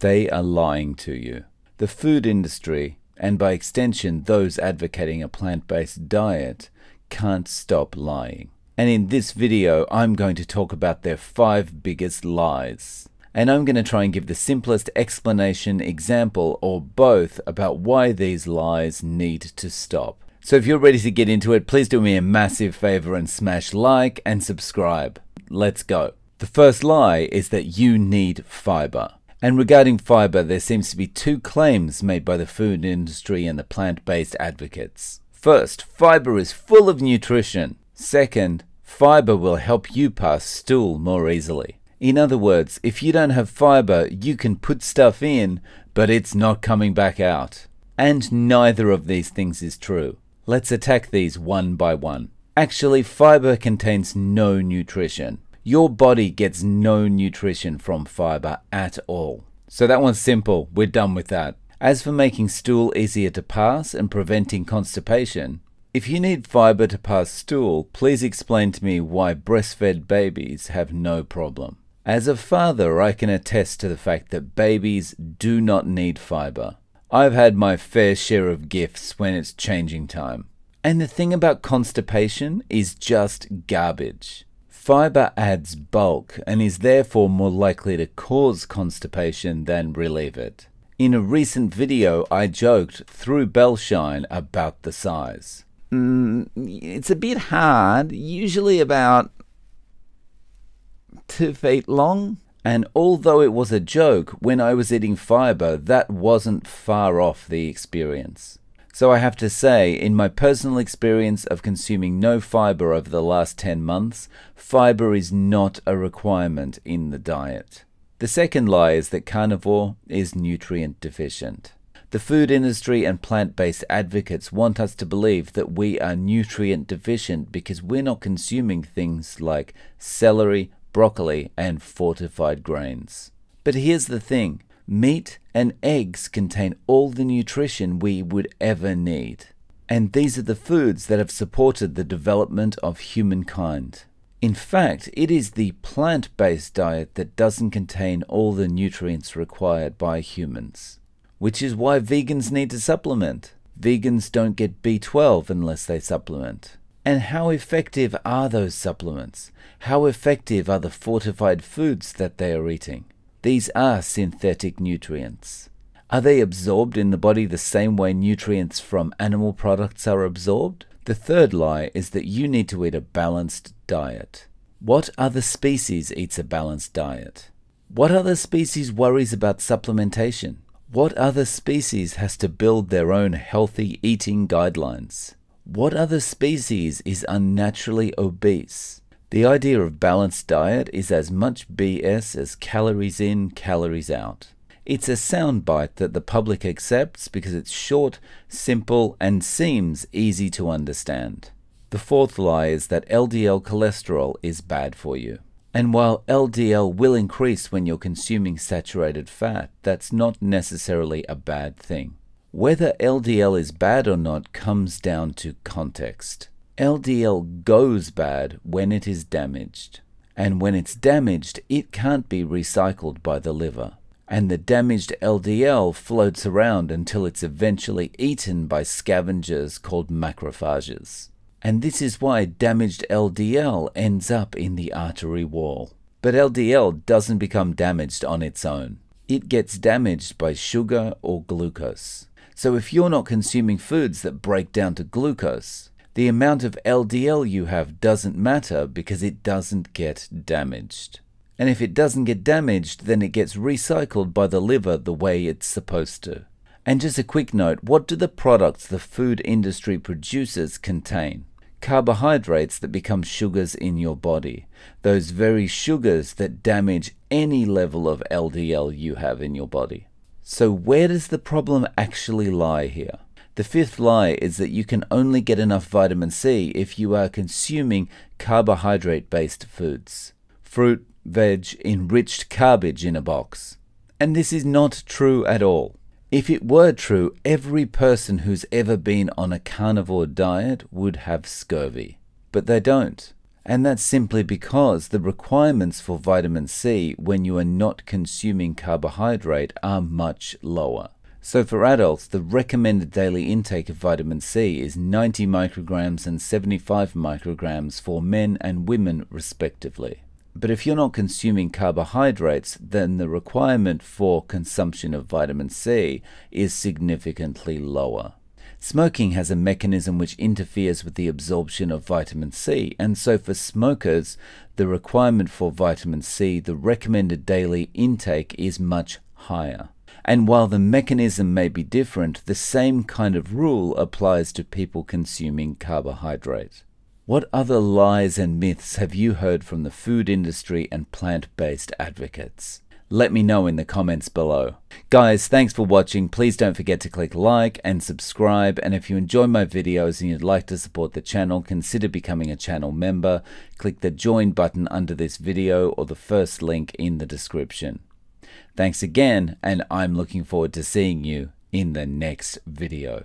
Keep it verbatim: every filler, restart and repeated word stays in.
They are lying to you. The food industry, and by extension those advocating a plant-based diet, can't stop lying. And in this video, I'm going to talk about their five biggest lies. And I'm going to try and give the simplest explanation, example, or both about why these lies need to stop. So if you're ready to get into it, please do me a massive favor and smash like and subscribe. Let's go. The first lie is that you need fiber. And regarding fiber, there seems to be two claims made by the food industry and the plant-based advocates. First, fiber is full of nutrition. Second, fiber will help you pass stool more easily. In other words, if you don't have fiber, you can put stuff in, but it's not coming back out. And neither of these things is true. Let's attack these one by one. Actually, fiber contains no nutrition. Your body gets no nutrition from fiber at all. So that one's simple. We're done with that. As for making stool easier to pass and preventing constipation, if you need fiber to pass stool, please explain to me why breastfed babies have no problem. As a father, I can attest to the fact that babies do not need fiber. I've had my fair share of gifts when it's changing time. And the thing about constipation is just garbage. Fiber adds bulk and is therefore more likely to cause constipation than relieve it. In a recent video, I joked through Belshine about the size. Mm, it's a bit hard, usually about two feet long. And although it was a joke, when I was eating fiber, that wasn't far off the experience. So I have to say, in my personal experience of consuming no fiber over the last ten months, fiber is not a requirement in the diet. The second lie is that carnivore is nutrient deficient. The food industry and plant-based advocates want us to believe that we are nutrient deficient because we're not consuming things like celery, broccoli, and fortified grains. But here's the thing. Meat and eggs contain all the nutrition we would ever need. And these are the foods that have supported the development of humankind. In fact, it is the plant-based diet that doesn't contain all the nutrients required by humans, which is why vegans need to supplement. Vegans don't get B twelve unless they supplement. And how effective are those supplements? How effective are the fortified foods that they are eating? These are synthetic nutrients. Are they absorbed in the body the same way nutrients from animal products are absorbed? The third lie is that you need to eat a balanced diet. What other species eats a balanced diet? What other species worries about supplementation? What other species has to build their own healthy eating guidelines? What other species is unnaturally obese? The idea of balanced diet is as much B S as calories in, calories out. It's a soundbite that the public accepts because it's short, simple, and seems easy to understand. The fourth lie is that L D L cholesterol is bad for you. And while L D L will increase when you're consuming saturated fat, that's not necessarily a bad thing. Whether L D L is bad or not comes down to context. L D L goes bad when it is damaged. And when it's damaged, it can't be recycled by the liver. And the damaged L D L floats around until it's eventually eaten by scavengers called macrophages. And this is why damaged L D L ends up in the artery wall. But L D L doesn't become damaged on its own. It gets damaged by sugar or glucose. So if you're not consuming foods that break down to glucose, the amount of L D L you have doesn't matter because it doesn't get damaged. And if it doesn't get damaged, then it gets recycled by the liver the way it's supposed to. And just a quick note, what do the products the food industry produces contain? Carbohydrates that become sugars in your body. Those very sugars that damage any level of L D L you have in your body. So where does the problem actually lie here? The fifth lie is that you can only get enough vitamin C if you are consuming carbohydrate-based foods. Fruit, veg, enriched garbage in a box. And this is not true at all. If it were true, every person who's ever been on a carnivore diet would have scurvy. But they don't. And that's simply because the requirements for vitamin C when you are not consuming carbohydrate are much lower. So for adults, the recommended daily intake of vitamin C is ninety micrograms and seventy-five micrograms for men and women respectively. But if you're not consuming carbohydrates, then the requirement for consumption of vitamin C is significantly lower. Smoking has a mechanism which interferes with the absorption of vitamin C, and so for smokers, the requirement for vitamin C, the recommended daily intake, is much higher. And while the mechanism may be different, the same kind of rule applies to people consuming carbohydrate. What other lies and myths have you heard from the food industry and plant-based advocates? Let me know in the comments below. Guys, thanks for watching. Please don't forget to click like and subscribe. And if you enjoy my videos and you'd like to support the channel, consider becoming a channel member. Click the join button under this video or the first link in the description. Thanks again, and I'm looking forward to seeing you in the next video.